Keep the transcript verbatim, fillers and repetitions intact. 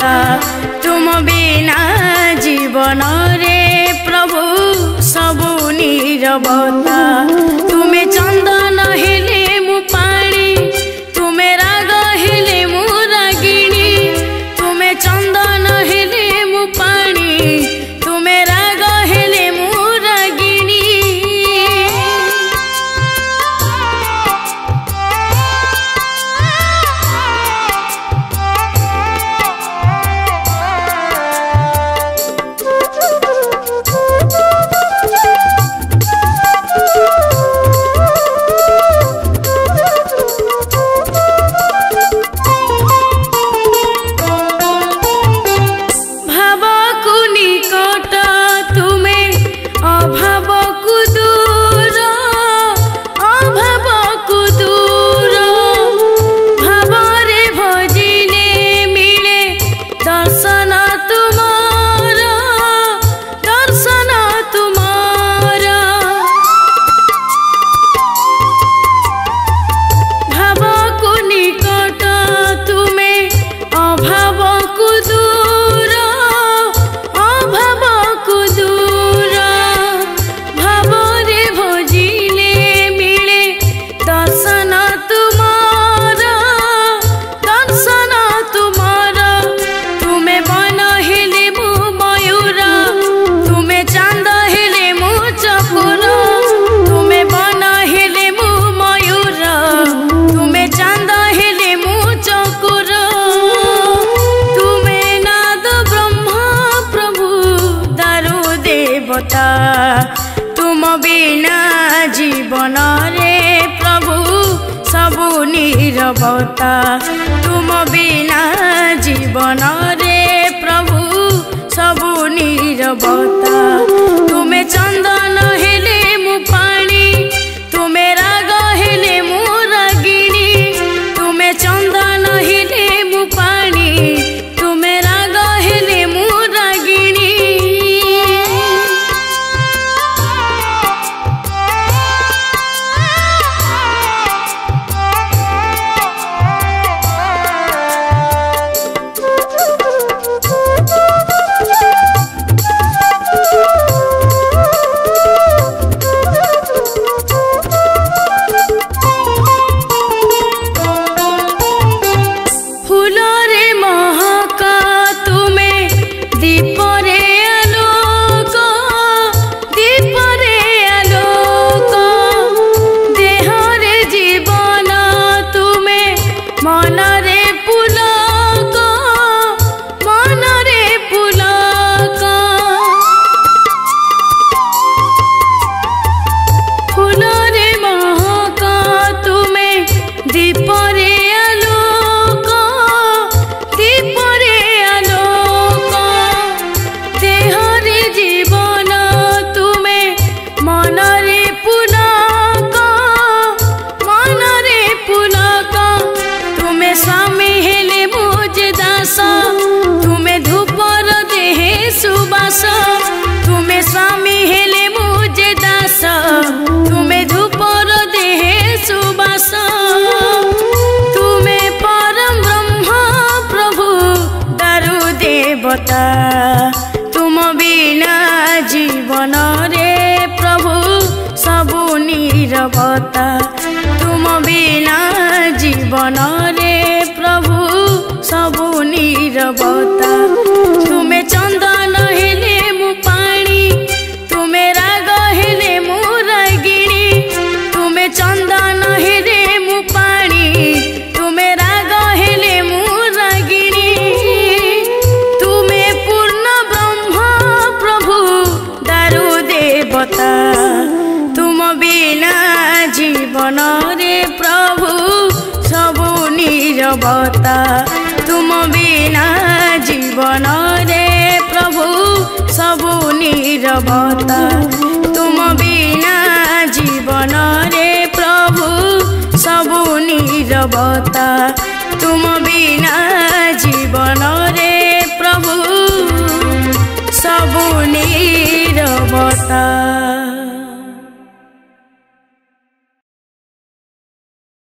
माता तुम बिना जीवन रे प्रभु सबु नीरवता तुमे चंदन हेले मु पाणी तुमे राग हेले मु रागिणी तुमे चंदन हेले मु पाणी तुमे राग हेले मु रागिणी तुम बिना जीवन रे प्रभु सबु नीरवता तुम बिना जीवन रे प्रभु सबु नीरवता तुमे चंदन हेले मु पाणी तुमे राग हेले मु रागिणी तुमे चंदन हेले मु पाणी तुमे राग हेले मु रागिणी तुम्हें स्वामी हेले मुझे दास तुम्हें धूपर देहे सुबास तुम्हें परम ब्रह्म प्रभु दारू देवता तुम बिना जीवन रे प्रभु सबु नीरवता तुम बिना जीवन रे प्रभु सबु नीरवता तुम्हें चंदन हेले पाणी तुमे राग हेले मु रागिणी तुमे चंदन हेले मु पाणी तुमे राग हेले मु रागिणी तुमे पूर्ण ब्रह्म प्रभु दारू देवता तुम बिना जीवन रे प्रभु सबु नीरवता तुम बिना जीवन रे प्रभु सबु नीरवता तुम बिना जीवन रे प्रभु सबु नीरवता तुम बिना जीवन रे प्रभु सबु नीरवता।